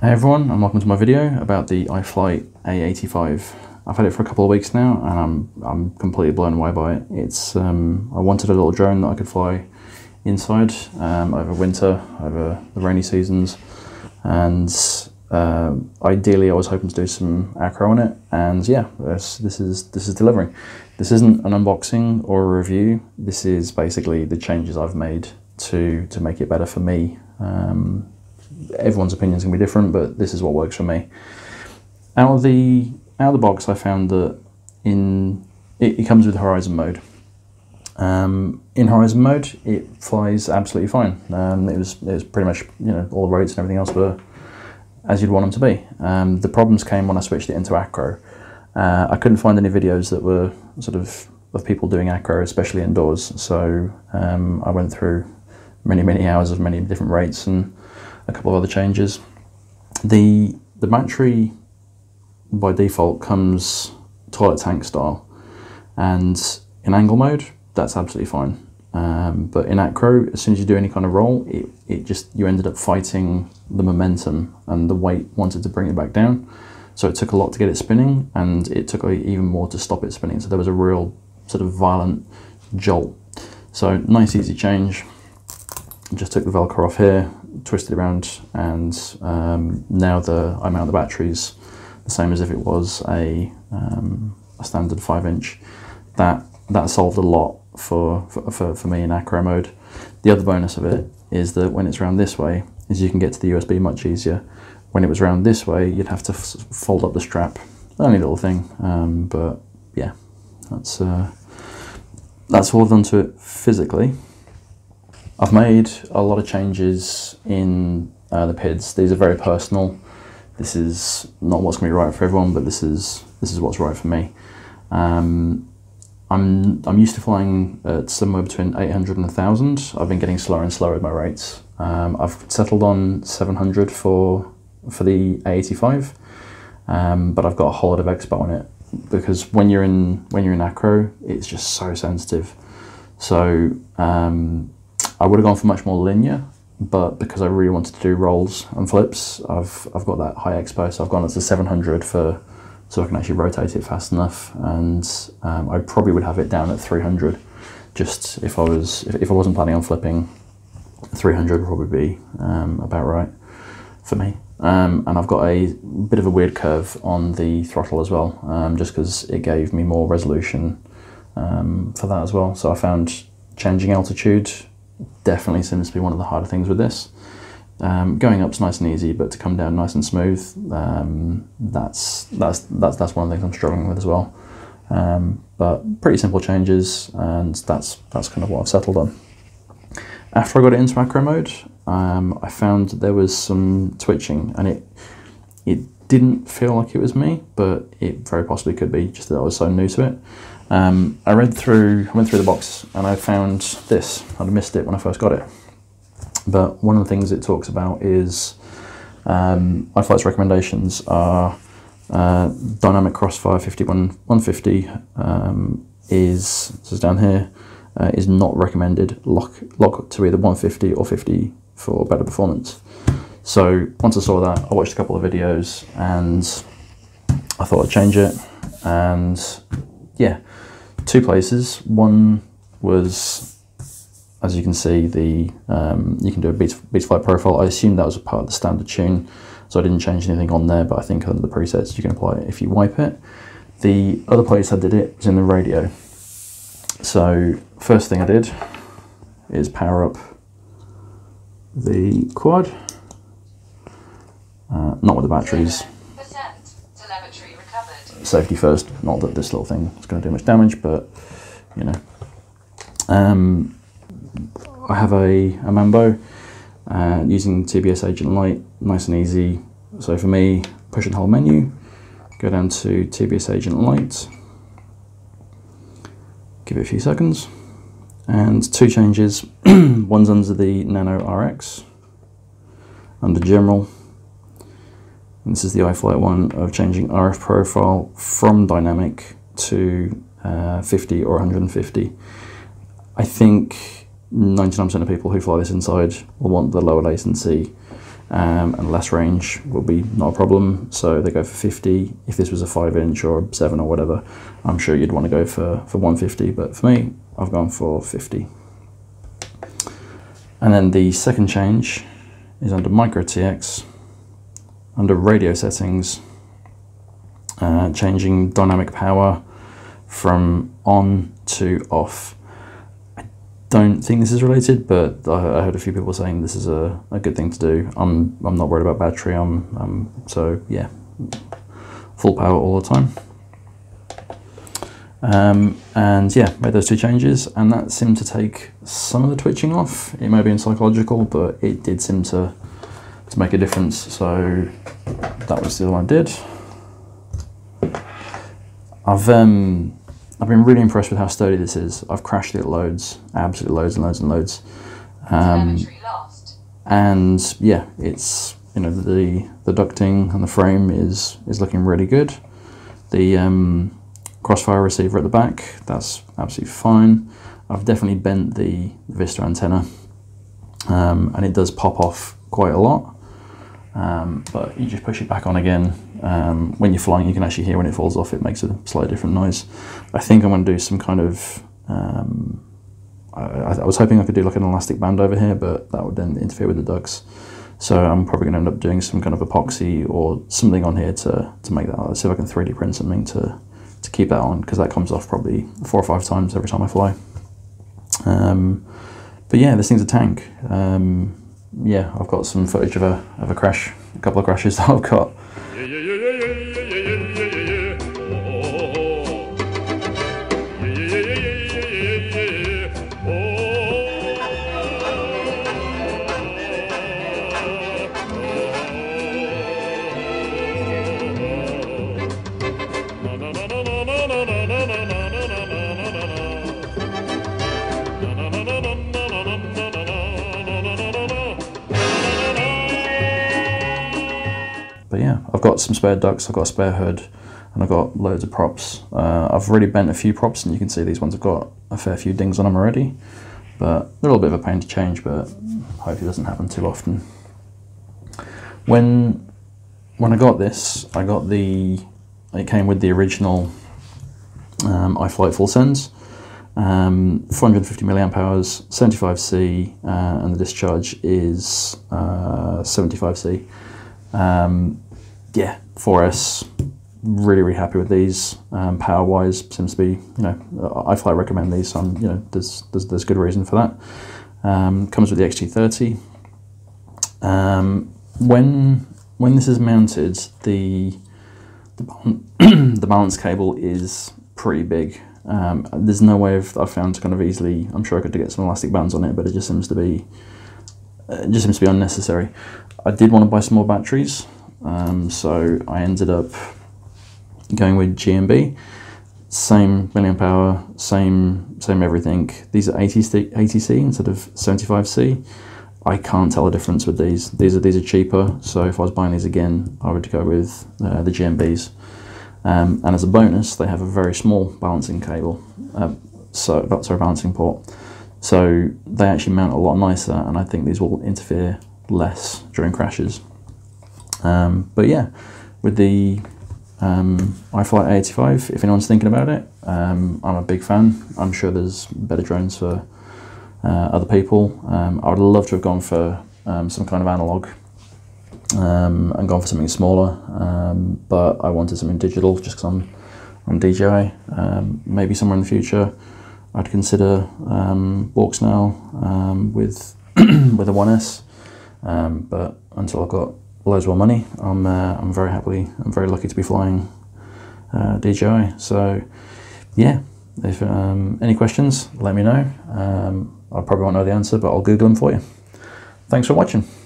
Hey everyone, and welcome to my video about the iFlight A85. I've had it for a couple of weeks now, and I'm completely blown away by it. It's I wanted a little drone that I could fly inside over winter, over the rainy seasons, and ideally I was hoping to do some acro on it. And yeah, this is delivering. This isn't an unboxing or a review. This is basically the changes I've made to make it better for me. Everyone's opinions can be different, but this is what works for me. Out of the box, I found that it comes with horizon mode. In horizon mode, it flies absolutely fine. It was pretty much, you know, all the roads and everything else were as you'd want them to be. The problems came when I switched it into acro. I couldn't find any videos that were sort of people doing acro, especially indoors. So I went through many hours of many different rates and a couple of other changes. The battery by default comes toilet tank style, and in angle mode that's absolutely fine, but in acro, as soon as you do any kind of roll, you ended up fighting the momentum, and the weight wanted to bring it back down, so it took a lot to get it spinning, and it took even more to stop it spinning. So there was a real sort of violent jolt. So nice easy change. Just took the Velcro off here, twisted around, and now I mount the batteries the same as if it was a standard 5-inch. That solved a lot for me in acro mode. The other bonus of it is that when it's round this way, is you can get to the USB much easier. When it was round this way, you'd have to fold up the strap. Only little thing, but yeah, that's all I've done to it physically. I've made a lot of changes in the PIDs. These are very personal. This is not what's going to be right for everyone, but this is what's right for me. I'm used to flying at somewhere between 800 and 1,000. I've been getting slower and slower with my rates. I've settled on 700 for the A85, but I've got a whole lot of expo on it, because when you're in acro, it's just so sensitive. So I would have gone for much more linear, but because I really wanted to do rolls and flips, I've got that high expo, so I've gone up to 700 so I can actually rotate it fast enough, and I probably would have it down at 300. Just if I wasn't planning on flipping, 300 would probably be about right for me. And I've got a bit of a weird curve on the throttle as well, just because it gave me more resolution for that as well. So I found changing altitude definitely seems to be one of the harder things with this. Going up's nice and easy, but to come down nice and smooth, that's one of the things I'm struggling with as well. But pretty simple changes, and that's kind of what I've settled on. After I got it into acro mode, I found that there was some twitching, and it didn't feel like it was me, but it very possibly could be, just that I was so new to it. I went through the box, and I found this. I'd missed it when I first got it. But one of the things it talks about is iFlight's recommendations are dynamic crossfire 51/150 is down here, is not recommended. Lock to either 150 or 50 for better performance. So once I saw that, I watched a couple of videos, and I thought I'd change it. And yeah, two places. One was, as you can see, the you can do a Beats Flight profile. I assumed that was a part of the standard tune, so I didn't change anything on there, but I think under the presets you can apply it if you wipe it. The other place I did it was in the radio. So first thing I did is power up the quad, not with the batteries. Safety first, not that this little thing is going to do much damage, but you know. I have a Mambo using TBS Agent Lite, nice and easy. So for me, push and hold menu, go down to TBS Agent Lite, give it a few seconds, and two changes. One's under the Nano RX, under General. This is the iFlight one of changing RF profile from dynamic to 50 or 150. I think 99% of people who fly this inside will want the lower latency and less range will be not a problem. So they go for 50. If this was a 5-inch or 7 or whatever, I'm sure you'd want to go for 150, but for me, I've gone for 50. And then the second change is under Micro TX, under radio settings, changing dynamic power from on to off. I don't think this is related, but I heard a few people saying this is a good thing to do. I'm not worried about battery. So yeah, full power all the time. And yeah, made those two changes, and that seemed to take some of the twitching off. It may have been psychological, but it did seem to make a difference. So that was the other one I did. I've been really impressed with how sturdy this is. I've crashed it loads, absolutely loads and loads and loads. And yeah, it's, you know, the ducting and the frame is looking really good. The Crossfire receiver at the back, that's absolutely fine. I've definitely bent the Vista antenna, and it does pop off quite a lot. But you just push it back on again. When you're flying, you can actually hear when it falls off. It makes a slightly different noise. I think I'm going to do some kind of... I was hoping I could do like an elastic band over here, but that would then interfere with the ducts. So I'm probably going to end up doing some kind of epoxy or something on here to make that. Let's see if I can 3D print something to keep that on, because that comes off probably 4 or 5 times every time I fly. But yeah, this thing's a tank. Yeah, I've got some footage of a crash, a couple of crashes that I've got. I've got some spare ducts, I've got a spare hood, and I've got loads of props. I've already bent a few props, and you can see these ones have got a fair few dings on them already, but they're a little bit of a pain to change, but hopefully it doesn't happen too often. When I got this, I got it came with the original iFlight Fullsend, 450 milliamp hours, 75C, and the discharge is 75C. Yeah, 4S, really happy with these. Power wise seems to be, you know, iFlight recommend these, so you know, there's good reason for that. Comes with the XT30. When this is mounted, the balance cable is pretty big. There's no way I've found to kind of easily, I'm sure I could get some elastic bands on it, but it just seems to be unnecessary. I did want to buy some more batteries. So I ended up going with GNB, same milliamp hour, same everything. These are 80C instead of 75C. I can't tell the difference with these. These are cheaper, so if I was buying these again, I would go with the GNBs. And as a bonus, they have a very small balancing cable, balancing port. So they actually mount a lot nicer, and I think these will interfere less during crashes. But yeah, with the iFlight A85, if anyone's thinking about it, I'm a big fan. I'm sure there's better drones for other people. I would love to have gone for some kind of analog and gone for something smaller, but I wanted something digital just because I'm DJI. Maybe somewhere in the future I'd consider Borgsnell with, with a 1S, but until I've got loads more money, I'm very lucky to be flying DJI. So yeah, if any questions, let me know. I probably won't know the answer, but I'll Google them for you. Thanks for watching.